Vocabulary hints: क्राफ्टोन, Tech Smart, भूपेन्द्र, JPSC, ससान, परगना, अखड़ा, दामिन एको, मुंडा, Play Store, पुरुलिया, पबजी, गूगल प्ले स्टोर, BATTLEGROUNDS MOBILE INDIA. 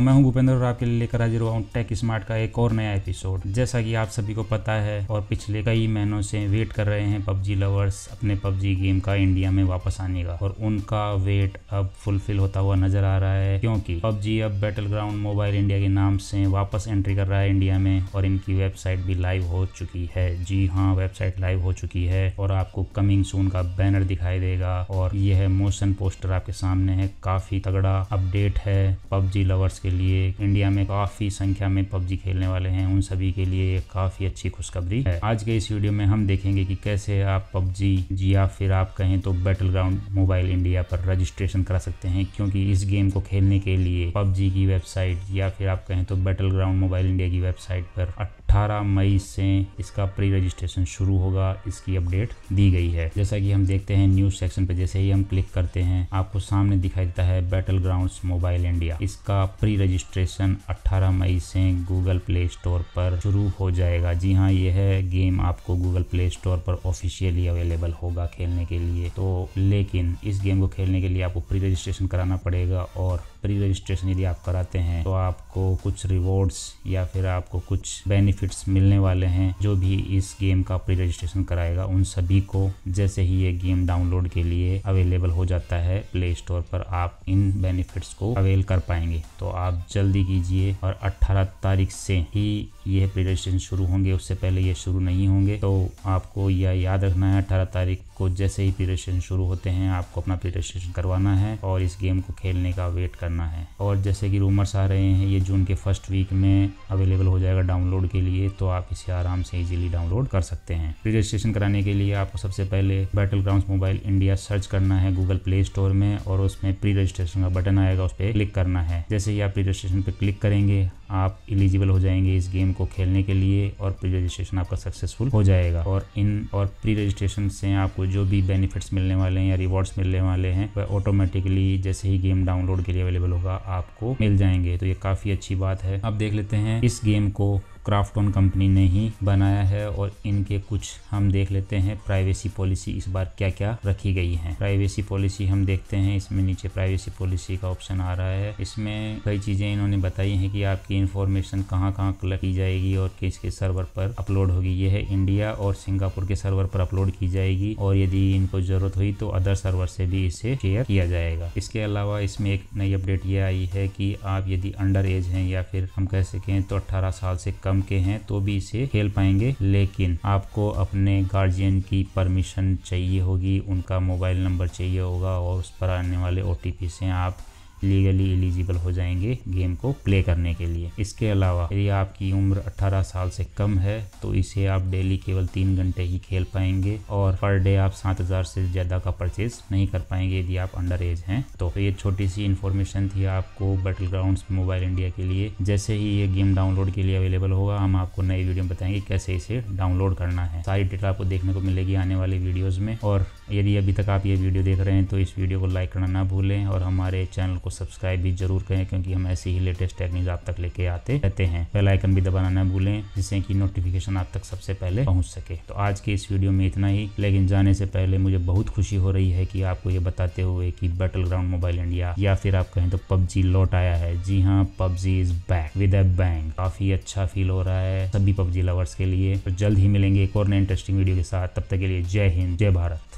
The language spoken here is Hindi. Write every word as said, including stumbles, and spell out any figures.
तो मैं हूं भूपेन्द्र और आपके लिए लेकर हाजिर हुआ हूं टेक स्मार्ट का एक और नया एपिसोड। जैसा कि आप सभी को पता है और पिछले कई महीनों से वेट कर रहे हैं पबजी लवर्स अपने पबजी गेम का इंडिया में वापस आने का, और उनका वेट अब फुलफिल होता हुआ नजर आ रहा है क्योंकि पबजी अब बैटल ग्राउंड मोबाइल इंडिया के नाम से वापस एंट्री कर रहा है इंडिया में, और इनकी वेबसाइट भी लाइव हो चुकी है। जी हाँ, वेबसाइट लाइव हो चुकी है और आपको कमिंग सून का बैनर दिखाई देगा और यह मोशन पोस्टर आपके सामने है। काफी तगड़ा अपडेट है पबजी लवर्स के लिए। इंडिया में काफी संख्या में पबजी खेलने वाले हैं, उन सभी के लिए ये काफी अच्छी खुशखबरी है। आज के इस वीडियो में हम देखेंगे कि कैसे आप पबजी जी या फिर आप कहें तो बैटल ग्राउंड मोबाइल इंडिया पर रजिस्ट्रेशन करा सकते हैं, क्योंकि इस गेम को खेलने के लिए पबजी की वेबसाइट या फिर आप कहें तो बैटल ग्राउंड मोबाइल इंडिया की वेबसाइट पर अठारह मई से इसका प्री रजिस्ट्रेशन शुरू होगा। इसकी अपडेट दी गई है। जैसा कि हम देखते हैं न्यूज सेक्शन पर, जैसे ही हम क्लिक करते हैं आपको सामने दिखाई देता है बैटल ग्राउंड्स मोबाइल इंडिया। इसका प्री रजिस्ट्रेशन अठारह मई से गूगल प्ले स्टोर पर शुरू हो जाएगा। जी हाँ, यह गेम आपको गूगल प्ले स्टोर पर ऑफिशियली अवेलेबल होगा खेलने के लिए। तो लेकिन इस गेम को खेलने के लिए आपको प्री रजिस्ट्रेशन कराना पड़ेगा, और प्री रजिस्ट्रेशन यदि आप कराते हैं तो आपको कुछ रिवॉर्ड्स या फिर आपको कुछ बेनिफिट्स मिलने वाले हैं। जो भी इस गेम का प्री रजिस्ट्रेशन कराएगा उन सभी को जैसे ही ये गेम डाउनलोड के लिए अवेलेबल हो जाता है प्ले स्टोर पर, आप इन बेनिफिट्स को अवेल कर पाएंगे। तो आप जल्दी कीजिए, और अठारह तारीख से ही यह प्री रजिस्ट्रेशन शुरू होंगे, उससे पहले ये शुरू नहीं होंगे। तो आपको यह याद रखना है, अठारह तारीख को जैसे ही प्री रजिस्ट्रेशन शुरू होते हैं आपको अपना प्री रजिस्ट्रेशन करवाना है और इस गेम को खेलने का वेट करना है। और जैसे कि रूमर्स आ रहे हैं ये जून के फर्स्ट वीक में अवेलेबल हो जाएगा डाउनलोड के लिए, तो आप इसे आराम से इजीली डाउनलोड कर सकते हैं। प्री रजिस्ट्रेशन कराने के लिए आपको सबसे पहले battle grounds mobile India search करना है गूगल प्ले स्टोर में, और उसमें प्री रजिस्ट्रेशन का बटन आएगा, उस पर क्लिक करना है। जैसे ही आप प्री रजिस्ट्रेशन पर क्लिक करेंगे आप एलिजिबल हो जाएंगे इस गेम को खेलने के लिए, और प्री रजिस्ट्रेशन आपका सक्सेसफुल हो जाएगा। और इन और प्री रजिस्ट्रेशन से आपको जो भी बेनिफिट्स मिलने वाले हैं या रिवॉर्ड्स मिलने वाले हैं वह ऑटोमेटिकली जैसे ही गेम डाउनलोड के लिए अवेलेबल होगा आपको मिल जाएंगे। तो ये काफी अच्छी बात है। आप देख लेते हैं इस गेम को क्राफ्टोन कंपनी ने ही बनाया है, और इनके कुछ हम देख लेते हैं प्राइवेसी पॉलिसी इस बार क्या क्या रखी गई है। प्राइवेसी पॉलिसी हम देखते हैं, इसमें नीचे प्राइवेसी पॉलिसी का ऑप्शन आ रहा है। इसमें कई चीजें इन्होंने बताई हैं कि आपकी इन्फॉर्मेशन कहाँ कहाँ कलेक्ट की जाएगी और किसके सर्वर पर अपलोड होगी। यह इंडिया और सिंगापुर के सर्वर पर अपलोड की जाएगी, और यदि इनको जरूरत हुई तो अदर सर्वर से भी इसे शेयर किया जाएगा। इसके अलावा इसमें एक नई अपडेट ये आई है कि आप यदि अंडर एज हैं या फिर हम कह सकें तो अट्ठारह साल से कम के हैं तो भी इसे खेल पाएंगे, लेकिन आपको अपने गार्जियन की परमिशन चाहिए होगी, उनका मोबाइल नंबर चाहिए होगा, और उस पर आने वाले ओटीपी से आप लीगली एलिजिबल हो जाएंगे गेम को प्ले करने के लिए। इसके अलावा यदि आपकी उम्र अठारह साल से कम है तो इसे आप डेली केवल तीन घंटे ही खेल पाएंगे, और पर डे आप सात हजार से ज़्यादा का परचेज नहीं कर पाएंगे यदि आप अंडर एज हैं। तो ये छोटी सी इन्फॉर्मेशन थी आपको बैटल ग्राउंड्स मोबाइल इंडिया के लिए। जैसे ही ये गेम डाउनलोड के लिए अवेलेबल होगा हम आपको नई वीडियो में बताएंगे कैसे इसे डाउनलोड करना है। सारी डिटेल आपको देखने को मिलेगी आने वाले वीडियोज़ में। और यदि अभी तक आप ये वीडियो देख रहे हैं तो इस वीडियो को लाइक करना ना भूलें, और हमारे चैनल को सब्सक्राइब भी जरूर करें, क्योंकि हम ऐसी ही लेटेस्ट टेक न्यूज़ आप तक लेके आते रहते हैं। बेल आइकन भी दबाना ना भूलें जिससे कि नोटिफिकेशन आप तक सबसे पहले पहुंच सके। तो आज के इस वीडियो में इतना ही, लेकिन जाने से पहले मुझे बहुत खुशी हो रही है कि आपको ये बताते हुए कि बैटल ग्राउंड मोबाइल इंडिया या फिर आप कहें तो पबजी लौट आया है। जी हाँ, पबजी is back with a bang. काफी अच्छा फील हो रहा है सभी पबजी लवर्स के लिए। तो जल्द ही मिलेंगे एक और नए इंटरेस्टिंग वीडियो के साथ। तब तक के लिए जय हिंद, जय भारत।